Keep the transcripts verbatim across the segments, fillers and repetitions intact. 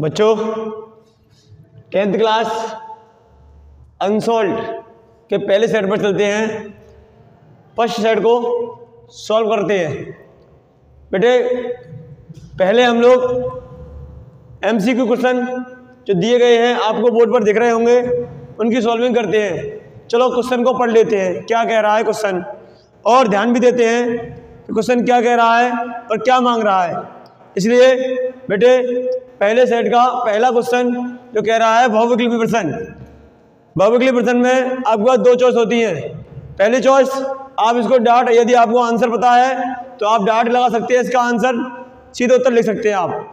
बच्चों tenth class unsolved के पहले सेट पर चलते हैं। फर्स्ट सेट को सॉल्व करते हैं। बेटे पहले हम लोग एमसीक्यू क्वेश्चन जो दिए गए हैं आपको बोर्ड पर दिख रहे होंगे उनकी सॉल्विंग करते हैं। चलो क्वेश्चन को पढ़ लेते हैं, क्या कह रहा है क्वेश्चन, और ध्यान भी देते हैं कि क्वेश्चन क्या कह रहा है और क्या मांग रहा है। इसलिए बेटे पहले सेट का पहला क्वेश्चन जो कह रहा है बहुविकल्पी प्रश्न। बहुविकल्पी प्रश्न में आपके दो चॉइस होती हैं। पहली चॉइस आप इसको डाट, यदि आपको आंसर पता है तो आप डाट लगा सकते हैं, इसका आंसर सीधे उत्तर लिख सकते हैं आप।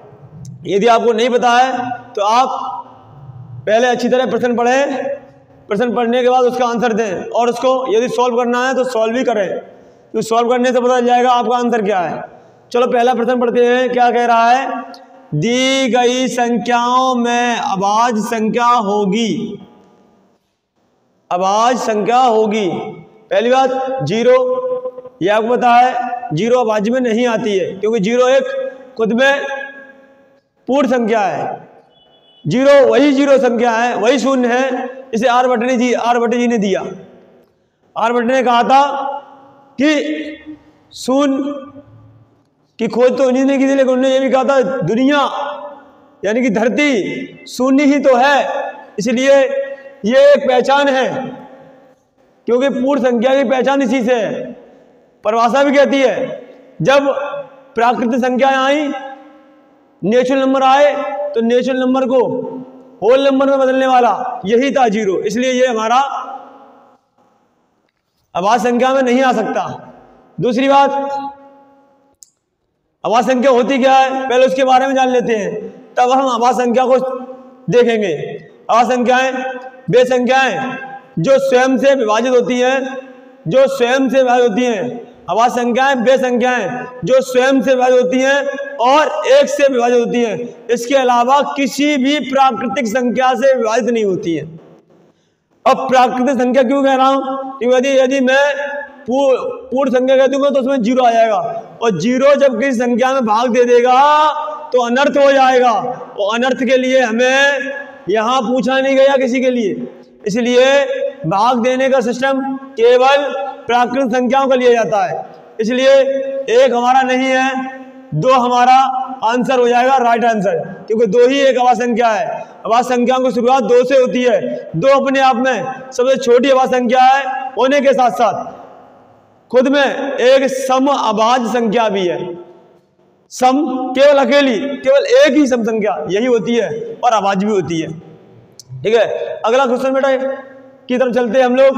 यदि आपको नहीं पता है तो आप पहले अच्छी तरह प्रश्न पढ़ें, प्रश्न पढ़ने के बाद उसका आंसर दें और उसको यदि सॉल्व करना है तो सॉल्व भी करें, तो सॉल्व करने से पता चल जाएगा आपका आंसर क्या है। चलो पहला प्रश्न पढ़ते हैं, क्या कह रहा है। दी गई संख्याओं में अभाज्य संख्या होगी। अभाज्य संख्या होगी। पहली बात जीरो, ये आपको पता है जीरो अभाज्य में नहीं आती है क्योंकि जीरो एक खुद में पूर्ण संख्या है। जीरो वही जीरो संख्या है, वही शून्य है। इसे आर बटने जी आर बटे जी ने दिया। आर बटने ने कहा था कि शून्य की खोज तो उन्हीं ने की थी, लेकिन उन्होंने ये भी कहा था दुनिया यानी कि धरती शून्य ही तो है, इसलिए ये एक पहचान है क्योंकि पूर्ण संख्या की पहचान इसी से है। परिभाषा भी कहती है जब प्राकृतिक संख्याएं आई, नेचुरल नंबर आए तो नेचुरल नंबर को होल नंबर में बदलने वाला यही था जीरो, इसलिए ये हमारा अभाज्य संख्या में नहीं आ सकता। दूसरी बात, अभाज्य संख्या होती क्या है पहले उसके बारे में जान लेते हैं, तब हम अभाज्य संख्या को देखेंगे। अभाज्य संख्याएं वे संख्याएं जो स्वयं से विभाजित होती हैं, जो स्वयं से विभाजित होती हैं। अभाज्य संख्याएं वे संख्याएं जो स्वयं से विभाजित होती हैं और एक से विभाजित होती हैं, इसके अलावा किसी भी प्राकृतिक संख्या से विभाजित नहीं होती है। अब प्राकृतिक संख्या क्यों कह रहा हूँ, यदि यदि मैं पूर्ण संख्या कह दूंगा तो उसमें जीरो आ जाएगा, और जीरो जब किसी संख्या में भाग दे देगा तो अनर्थ हो जाएगा, और अनर्थ के लिए हमें यहाँ पूछा नहीं गया किसी के लिए, इसलिए भाग देने का सिस्टम केवल प्राकृतिक संख्याओं का लिया जाता है। इसलिए एक हमारा नहीं है, दो हमारा आंसर हो जाएगा राइट आंसर, क्योंकि दो ही एक अभाज्य संख्या है। अभाज्य संख्याओं की शुरुआत दो से होती है। दो अपने आप में सबसे छोटी अभाज्य संख्या है होने के साथ साथ खुद में एक सम अभाज्य संख्या भी है। सम केवल अकेली, केवल एक ही सम संख्या यही होती है और अभाज्य भी होती है। ठीक है, अगला क्वेश्चन बेटा की तरफ चलते हैं हम लोग।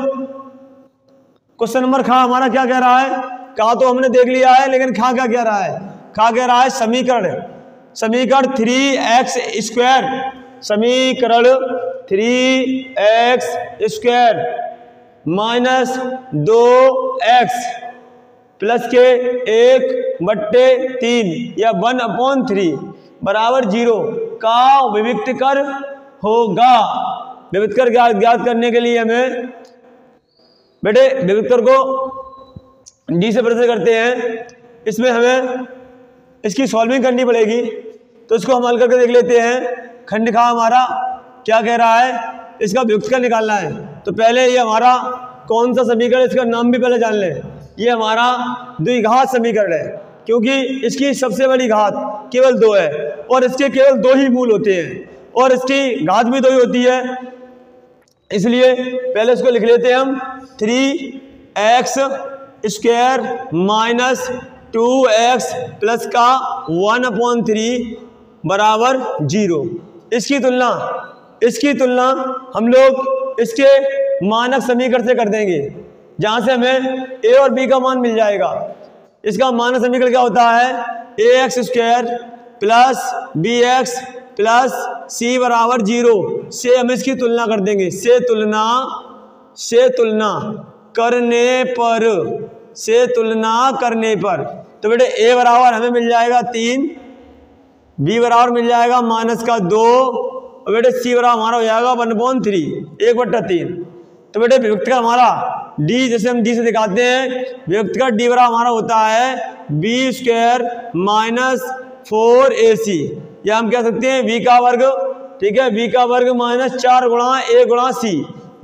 क्वेश्चन नंबर खा हमारा क्या कह रहा है, कहा तो हमने देख लिया है लेकिन खा क्या कह रहा है। खा कह रहा है समीकरण, समीकरण थ्री एक्स स्क्वायर, समीकरण थ्री एक्स स्क्वायर माइनस दो एक्स प्लस के एक बट्टे तीन या वन अपॉन थ्री बराबर जीरो का विविक्त कर होगा। विविक्त कर ज्ञात करने के लिए हमें बेटे विविक्त कर को डी से प्रदर्शित करते हैं। इसमें हमें इसकी सॉल्विंग करनी पड़ेगी तो इसको हम हल करके देख लेते हैं। खंड खा हमारा क्या कह रहा है, इसका विविक्त कर निकालना है। तो पहले ये हमारा कौन सा समीकरण, इसका नाम भी पहले जान लें। ये हमारा द्विघात समीकरण है क्योंकि इसकी सबसे बड़ी घात केवल दो है और इसके केवल दो ही मूल होते हैं और इसकी घात भी दो ही होती है, इसलिए पहले इसको लिख लेते हैं हम। Three x square minus two x plus का वन अपॉन थ्री बराबर जीरो। इसकी तुलना इसकी तुलना हम लोग इसके मानक समीकरण से कर देंगे जहाँ से हमें ए और बी का मान मिल जाएगा। इसका मानक समीकरण क्या होता है, a x square plus b x plus c बराबर जीरो से हम इसकी तुलना कर देंगे। से तुलना से तुलना करने पर से तुलना करने पर तो बेटे ए बराबर हमें मिल जाएगा तीन, बी बराबर मिल जाएगा माइनस का दो, और बेटे सी बराबर हमारा हो जाएगा वन पॉन थ्री एक बट्टा तीन। तो बेटे विविक्त का हमारा डी, जैसे हम डी से दिखाते हैं, विविक्त का डी बराबर हमारा होता है b square minus four a c. या हम कह सकते हैं v का वर्ग, ठीक है, v का वर्ग माइनस चार गुणा ए गुणा सी,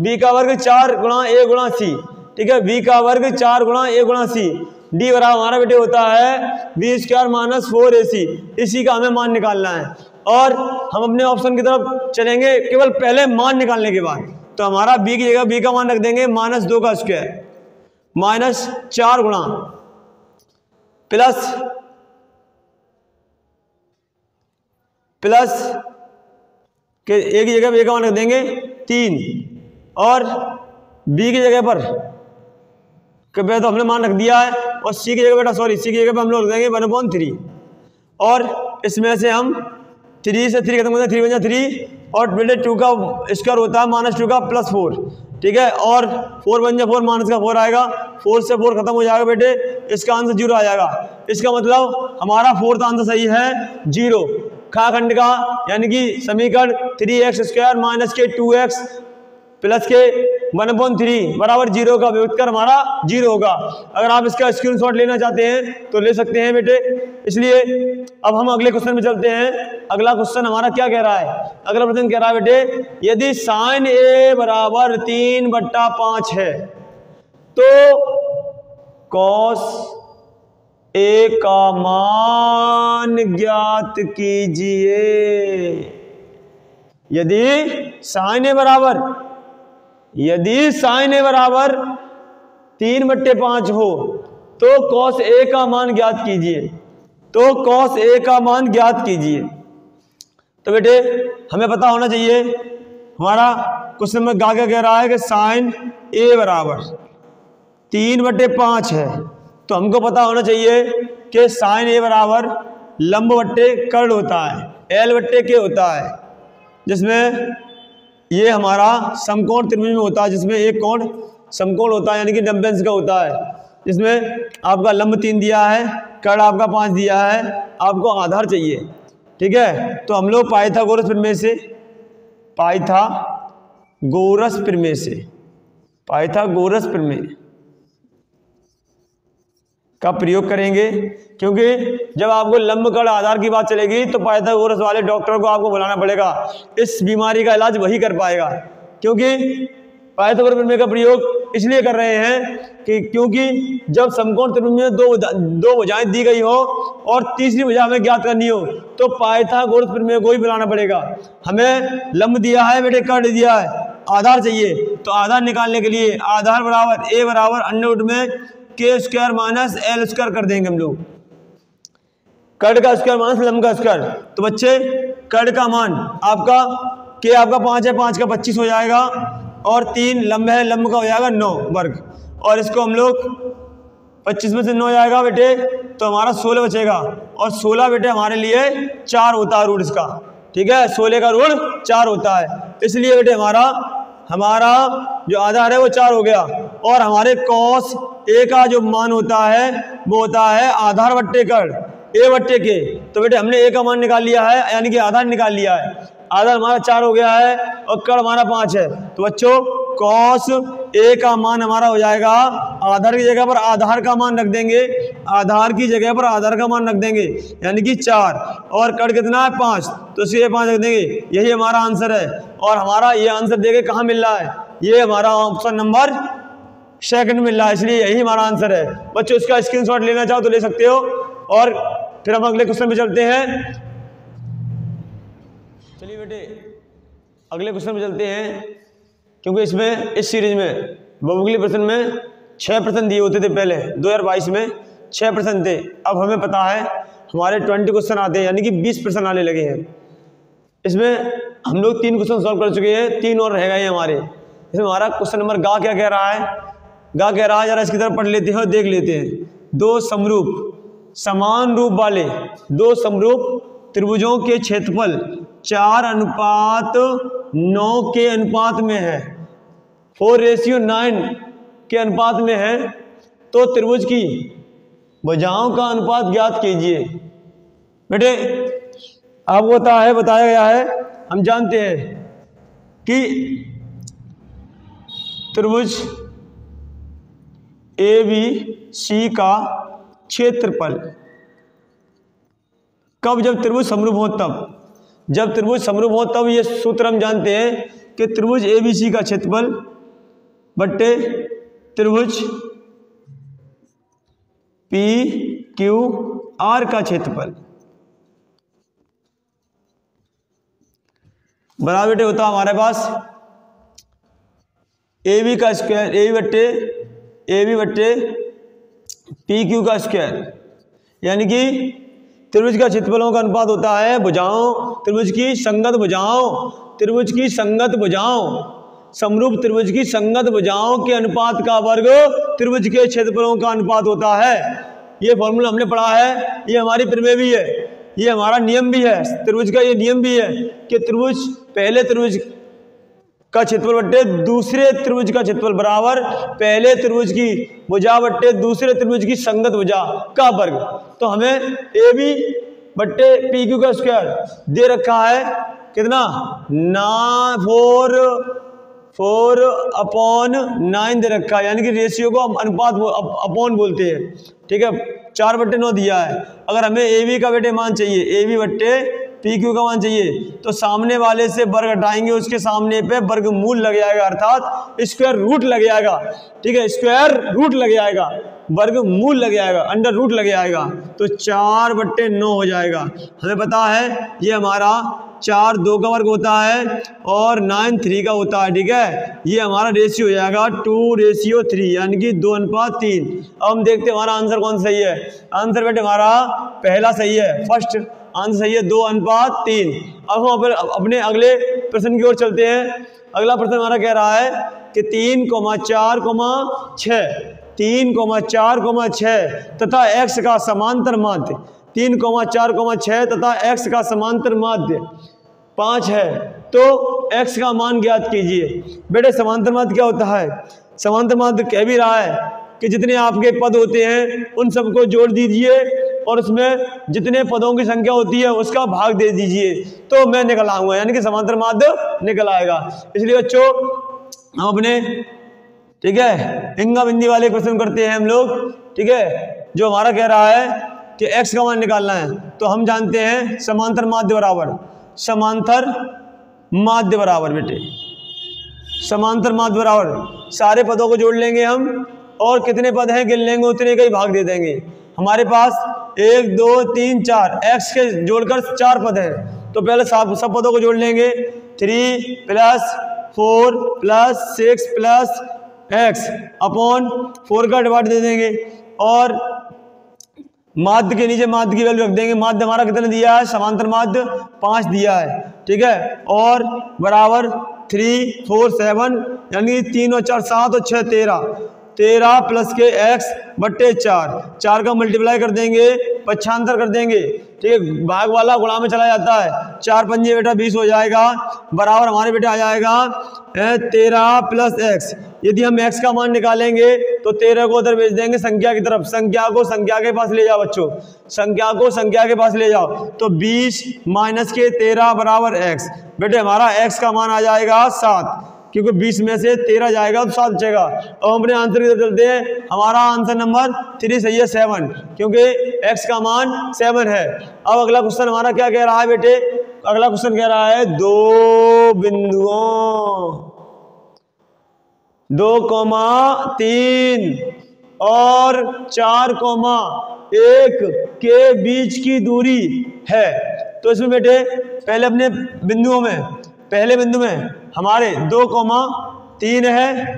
v का वर्ग चार गुणा ए गुणा सी, ठीक है, v का वर्ग चार गुणा ए गुणा सी, डी बराबर हमारा बेटे होता है b square minus four a c. इसी का हमें मान निकालना है और हम अपने ऑप्शन की तरफ चलेंगे केवल पहले मान निकालने के बाद। तो हमारा b की जगह b का मान रख देंगे माइनस दो का स्क्वायर माइनस चार गुणा प्लस प्लस के एक की जगह b का मान रख देंगे तीन और b की जगह पर तो हमने मान रख दिया है और c की जगह बेटा सॉरी c की जगह पर हम लोग रख देंगे वन अपॉन थ्री और इसमें से हम थ्री से थ्री खत्म करते हैं, थ्री बजा थ्री और बेटे टू का स्क्वायर होता है माइनस टू का प्लस फोर, ठीक है, और फोर बन जा फोर माइनस का फोर आएगा, फोर से फोर खत्म हो जाएगा बेटे, इसका आंसर जीरो आ जाएगा। इसका मतलब हमारा फोर्थ आंसर सही है जीरो। खाखंड का यानी कि समीकरण थ्री एक्स स्क्वायर माइनस के टू एक्स प्लस के वन अपॉन थ्री बराबर जीरो का व्युत्तर हमारा जीरो होगा। अगर आप इसका स्क्रीनशॉट लेना चाहते हैं तो ले सकते हैं बेटे। इसलिए अब हम अगले क्वेश्चन में चलते हैं। अगला क्वेश्चन हमारा क्या कह रहा है? अगला प्रश्न कह रहा है बेटे यदि साइन ए बराबर तीन बट्टा पाँच है तो कॉस ए का मान ज्ञात कीजिए। यदि साइन ए बराबर यदि साइन ए बराबर तीन बट्टे पाँच हो तो कॉस ए का मान ज्ञात कीजिए, तो कॉस ए का मान ज्ञात कीजिए। तो बेटे हमें पता होना चाहिए, हमारा क्वेश्चन में क्या कह रहा है कि साइन ए बराबर तीन बट्टे पाँच है तो हमको पता होना चाहिए कि साइन ए बराबर लंब बट्टे कर्ण होता है, एल बट्टे के होता है, जिसमें ये हमारा समकोण त्रिभुज में होता है, जिसमें एक कोण समकोण होता है यानी कि नब्बे अंश का होता है, जिसमें आपका लंब तीन दिया है, कर्ण आपका पाँच दिया है, आपको आधार चाहिए, ठीक है। तो हम लोग पाइथागोरस प्रमेय से पाइथागोरस प्रमेय से पाइथागोरस प्रमेय का प्रयोग करेंगे, क्योंकि जब आपको लंब कर्ण आधार की बात चलेगी तो पाइथागोरस वाले डॉक्टर को आपको बुलाना पड़ेगा, इस बीमारी का इलाज वही कर पाएगा। क्योंकि पाइथागोरस प्रमेय का प्रयोग इसलिए कर रहे हैं कि क्योंकि जब समकोण त्रिभुज में दो दो भुजाएं दी गई हो और तीसरी भुजा हमें ज्ञात करनी हो तो पाइथागोरस प्रमेय को ही बुलाना पड़ेगा। हमें लंब दिया है बेटे, कर्ण दिया है, आधार चाहिए, तो आधार निकालने के लिए आधार बराबर ए बराबर अंडर रूट में के स्क्वायर माइनस एल स्क्वायर कर देंगे हम लोग, कर्ण का स्क्वायर माइनस लंब का स्क्वायर। तो बच्चे कर्ण का मान आपका के आपका पाँच है, पाँच का पच्चीस हो जाएगा और तीन लंब है, लंब का हो जाएगा नौ वर्ग और इसको हम लोग पच्चीस में से नौ जाएगा बेटे तो हमारा सोलह बचेगा और सोलह बेटे हमारे लिए चार होता है रूट इसका, ठीक है, सोलह का रूट चार होता है। इसलिए बेटे हमारा हमारा जो आधार है वो चार हो गया और हमारे कॉस ए का जो मान होता है वो होता है आधार बट्टे कर्ण ए बट्टे के। तो बेटे हमने ए का मान निकाल लिया है यानी कि आधार निकाल लिया है, आधार हमारा चार हो गया है और कर्ण हमारा पाँच है। तो बच्चों कॉस ए का मान हमारा हो जाएगा, आधार की जगह पर आधार का मान रख देंगे, आधार की जगह पर आधार का मान रख देंगे यानी कि चार और कर्ण कितना है पाँच, तो इसलिए पाँच रख देंगे, यही हमारा आंसर है। और हमारा ये आंसर देखे कहाँ मिल रहा है, ये हमारा ऑप्शन नंबर सेकंड मिल रहा है, इसलिए यही हमारा आंसर है। बच्चों इसका स्क्रीनशॉट लेना चाहो तो ले सकते हो और फिर हम अगले क्वेश्चन पे चलते हैं। चलिए बेटे अगले क्वेश्चन पे चलते हैं, क्योंकि इसमें इस सीरीज में भूगोलिक प्रश्न में छः प्रश्न दिए होते थे पहले दो हज़ार बाईस में छः प्रश्न थे, अब हमें पता है हमारे ट्वेंटी क्वेश्चन आते हैं यानी कि बीस प्रश्न आने लगे हैं। इसमें हम लोग तीन क्वेश्चन सॉल्व कर चुके हैं, तीन और रह गए हैं हमारे। इसमें हमारा क्वेश्चन नंबर गा क्या कह रहा है, गा कह रहा है जरा इसकी तरफ पढ़ लेते हैं और देख लेते हैं। दो समरूप समान रूप वाले दो समरूप त्रिभुजों के क्षेत्रफल चार अनुपात नौ के अनुपात में है, फोर रेशियो नाइन के अनुपात में है, तो त्रिभुज की भुजाओं का अनुपात ज्ञात कीजिए। बेटे आपको पता है, बताया गया है, हम जानते हैं कि त्रिभुज ए बी सी का क्षेत्रफल कब, जब त्रिभुज समरूप हो तब, जब त्रिभुज समरूप हो तब ये सूत्र हम जानते हैं कि त्रिभुज एबीसी का क्षेत्रफल बट्टे त्रिभुज पी क्यू आर का क्षेत्रफल बराबर बेटे होता हमारे पास ए बी का स्क्वायर ए बी बट्टे ए बी बट्टे पी क्यू का स्क्वायर, यानी कि त्रिभुज का क्षेत्रफलों का अनुपात होता है भुजाओं त्रिभुज की संगत भुजाओं त्रिभुज की संगत भुजाओं समरूप त्रिभुज की संगत भुजाओं के अनुपात का वर्ग त्रिभुज के क्षेत्रफलों का अनुपात होता है। ये फॉर्मूला हमने पढ़ा है, ये हमारी प्रमेय भी है, ये हमारा नियम भी है त्रिभुज का, ये नियम भी है कि त्रिभुज पहले त्रिभुज का क्षेत्रफल बट्टे दूसरे त्रिभुज का क्षेत्रफल बराबर पहले त्रिभुज की भुजा बट्टे दूसरे त्रिभुज की संगत भुजा का वर्ग। तो हमें ए बी बट्टे पी क्यू का स्क्वायर दे रखा है कितना ना फोर फोर अपॉन नाइन दे रखा है, यानी कि रेशियो को अनुपात अपॉन बोलते हैं, ठीक है। चार बट्टे नौ दिया है, अगर हमें ए बी का बेटे मान चाहिए ए बी बट्टे पी क्यू का मान चाहिए तो सामने वाले से वर्ग हटाएंगे, उसके सामने पे वर्ग मूल लग जाएगा अर्थात स्क्वायर रूट लग जाएगा, ठीक है स्क्वायर रूट लग जाएगा वर्ग मूल लग जाएगा अंडर रूट लग जाएगा तो चार बट्टे नौ हो जाएगा। हमें पता है ये हमारा चार दो का वर्ग होता है और नाइन थ्री का होता है, ठीक है ये हमारा रेशियो हो जाएगा टू रेशियो थ्री यानी कि दो अनुपात तीन। अब हम देखते हैं हमारा आंसर कौन सही है। आंसर बेटे हमारा पहला सही है, फर्स्ट आंसर सही है दो अनुपात तीन। अब हम अपने अगले प्रश्न की ओर चलते हैं। अगला प्रश्न हमारा कह रहा है कि तीन कोमा चार कोमा छ तीन कोमा चार कोमा छ तथा एक्स का समांतर माध्य तीन कोमा चार कोमा छ तथा एक्स का समांतर माध्य पाँच है तो एक्स का मान ज्ञात कीजिए। बेटे समांतर माध्य क्या होता है? समांतर माध्य कह भी रहा है कि जितने आपके पद होते हैं उन सबको जोड़ दीजिए और उसमें जितने पदों की संख्या होती है उसका भाग दे दीजिए तो मैं निकल आऊंगा, यानी कि समांतर माध्य निकल आएगा। इसलिए बच्चों हम अपने ठीक है हिंगा बिंदी वाले क्वेश्चन करते हैं हम लोग, ठीक है जो हमारा कह रहा है कि एक्स का मान निकालना है तो हम जानते हैं समांतर माध्य बराबर समांतर माध्य बराबर बेटे समांतर माध्य बराबर सारे पदों को जोड़ लेंगे हम और कितने पद हैं गिन लेंगे उतने का ही भाग दे देंगे। हमारे पास एक दो तीन चार एक्स के जोड़कर चार पद हैं तो पहले सब सब पदों को जोड़ लेंगे three plus four plus six plus x upon four का डिवाइड दे देंगे और माध्य के नीचे माध्य की वैल्यू रख देंगे। माध्य हमारा कितना दिया है? समांतर माध्य पाँच दिया है, ठीक है और बराबर थ्री फोर सेवन यानी तीन और चार सात और छः तेरह तेरह प्लस के एक्स बट्टे चार चार का मल्टीप्लाई कर देंगे पक्षांतर कर देंगे, ठीक है भाग वाला गुणा में चला जाता है चार पंजे बेटा बीस हो जाएगा बराबर हमारे बेटा आ जाएगा तेरह प्लस एक्स। यदि हम एक्स का मान निकालेंगे तो तेरह को उधर भेज देंगे संख्या की तरफ, संख्या को संख्या के पास ले जाओ बच्चों संख्या को संख्या के पास ले जाओ तो बीस माइनस के तेरह बराबर एक्स। बेटे हमारा एक्स का मान आ जाएगा सात क्योंकि बीस में से तेरह जाएगा तो सात बचेगा। और हम अपने आंसर की तरफ चलते हैं। हमारा आंसर नंबर थ्री सही है सेवन क्योंकि एक्स का मान सेवन है। अब अगला क्वेश्चन हमारा क्या कह रहा है बेटे? अगला क्वेश्चन कह रहा है दो बिंदुओं दो कोमा तीन और चार कोमा एक के बीच की दूरी है तो इसमें बेटे पहले अपने बिंदुओं में पहले बिंदु में हमारे दो कोमा तीन है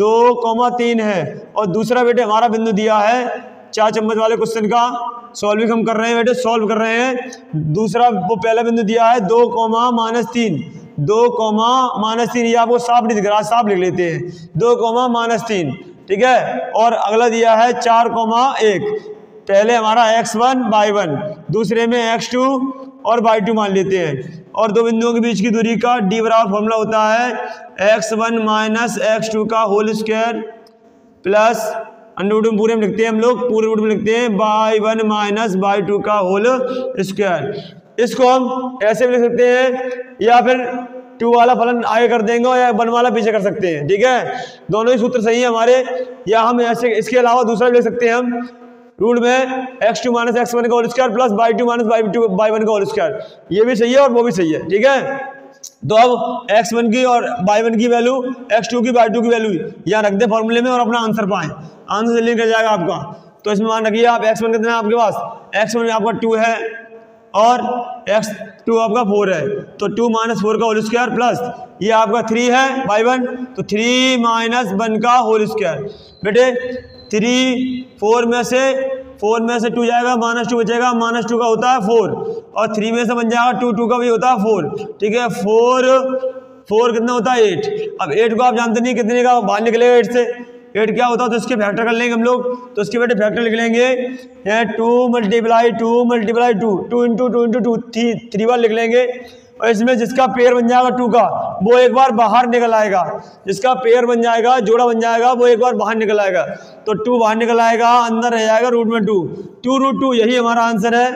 दो कोमा तीन है और दूसरा बेटे हमारा बिंदु दिया है चार चम्मच वाले क्वेश्चन का सॉल्विंग हम कर रहे हैं बेटे सॉल्व कर रहे हैं। दूसरा वो पहला बिंदु दिया है दो कोमा माइनस तीन दो कोमा माइनस तीन ये आपको साफ नहीं दिख रहा साफ लिख लेते हैं दो कोमा माइनस तीन, ठीक है और अगला दिया है चार कोमा एक। पहले हमारा एक्स वन बाई वन दूसरे में एक्स टू और बाई टू मान लेते हैं और दो बिंदुओं के बीच की दूरी का डी बराबर फॉर्मूला होता है x one minus x two का whole square plus under root में पूरे में लिखते हैं हम लोग पूरे रूट में लिखते हैं y one minus y two का होल स्क्वायर। इसको हम ऐसे भी लिख सकते हैं या फिर टू वाला फलन आगे कर देंगे या वन वाला पीछे कर सकते हैं, ठीक है दोनों ही सूत्र सही है हमारे। या हम ऐसे इसके अलावा दूसरा भी लिख सकते हैं हम रूट में x two minus x one का whole square plus y two minus y two y one का होल स्क्वायर, ये भी सही है और वो भी सही है। ठीक है, तो अब एक्स वन की और बाई वन की वैल्यू, एक्स टू की बाई टू की वैल्यू यहाँ रख दे फॉर्मूले में और अपना आंसर पाएं। आंसर जल्दी निकल जाएगा आपका। तो इसमें मान रखिए आप एक्स वन कितना है आपके पास, एक्स वन आपका टू है और एक्स टू आपका फोर है, तो टू माइनस फोर का होल स्क्वायर प्लस ये आपका थ्री है बाई वन, तो थ्री माइनस वन का होल स्क्वायर। बेटे थ्री फोर में से फोर में से टू जाएगा, माइनस टू बचेगा, माइनस टू का होता है फोर, और थ्री में से बन जाएगा टू, टू का भी होता है फोर। ठीक है, फोर फोर कितना होता है एट। अब एट को आप जानते नहीं कितने का बाहर निकलेगा, एट से एट क्या होता है, तो इसके फैक्टर कर लेंगे हम लोग। तो इसके बेटे फैक्टर लिख लेंगे, two multiply two multiply two, two into two into two three three बार लिख लेंगे। और इसमें जिसका पेयर बन जाएगा टू का वो एक बार बाहर निकल आएगा, जिसका पेयर बन जाएगा जोड़ा बन जाएगा वो एक बार बाहर निकल आएगा, तो टू बाहर निकल आएगा, अंदर रह जाएगा रूट में टू, टू रूट टू, यही हमारा आंसर है।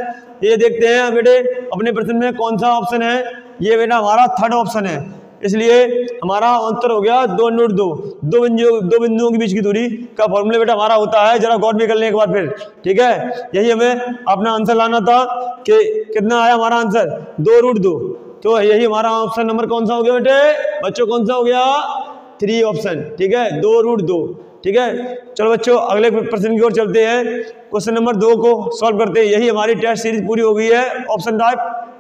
ये देखते हैं बेटे अपने प्रश्न में कौन सा ऑप्शन है, ये बेटा हमारा थर्ड ऑप्शन है, इसलिए हमारा आंसर हो गया दो नोट दो, दो बिंदुओं दो बिंदुओं के बीच की दूरी का फॉर्मूला बेटा हमारा होता है। जरा गौर भी कर लें एक बार फिर। ठीक है, यही हमें अपना आंसर लाना था कि कितना आया हमारा आंसर, दो रूट दो। तो यही हमारा ऑप्शन नंबर कौन सा हो गया बेटे बच्चों, कौन सा हो गया, थ्री ऑप्शन। ठीक है, दो रूट दो। ठीक है, चलो बच्चों अगले प्रश्न की ओर चलते हैं, क्वेश्चन नंबर दो को सॉल्व करते हैं। यही हमारी टेस्ट सीरीज पूरी हो गई है ऑप्शन टाइप।